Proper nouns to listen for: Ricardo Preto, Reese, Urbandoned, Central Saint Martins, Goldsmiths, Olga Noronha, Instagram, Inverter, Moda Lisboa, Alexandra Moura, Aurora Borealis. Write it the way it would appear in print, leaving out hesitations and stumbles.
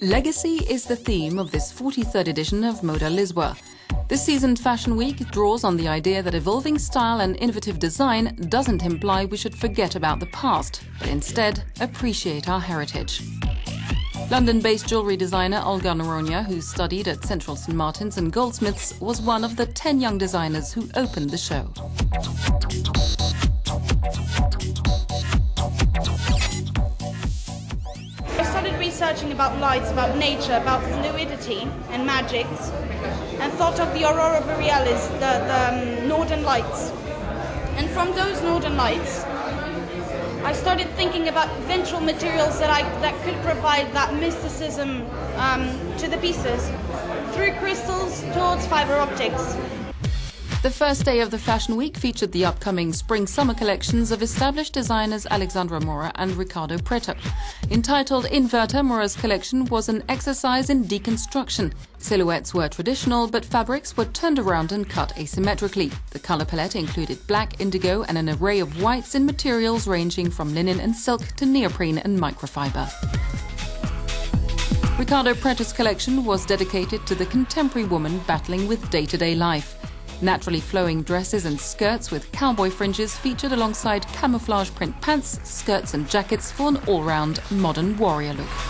Legacy is the theme of this 43rd edition of Moda Lisboa. This season's Fashion Week draws on the idea that evolving style and innovative design doesn't imply we should forget about the past, but instead appreciate our heritage. London-based jewellery designer Olga Noronha, who studied at Central Saint Martins and Goldsmiths, was one of the 10 young designers who opened the show. Researching about lights, about nature, about fluidity and magics, and thought of the Aurora Borealis, the northern lights. And from those northern lights, I started thinking about eventual materials that could provide that mysticism to the pieces, through crystals towards fiber optics. The first day of the Fashion Week featured the upcoming spring-summer collections of established designers Alexandra Moura and Ricardo Preto. Entitled Inverter, Moura's collection was an exercise in deconstruction. Silhouettes were traditional, but fabrics were turned around and cut asymmetrically. The colour palette included black, indigo and an array of whites in materials ranging from linen and silk to neoprene and microfiber. Ricardo Preto's collection was dedicated to the contemporary woman battling with day-to-day life. Naturally flowing dresses and skirts with cowboy fringes featured alongside camouflage print pants, skirts and jackets for an all-round modern warrior look.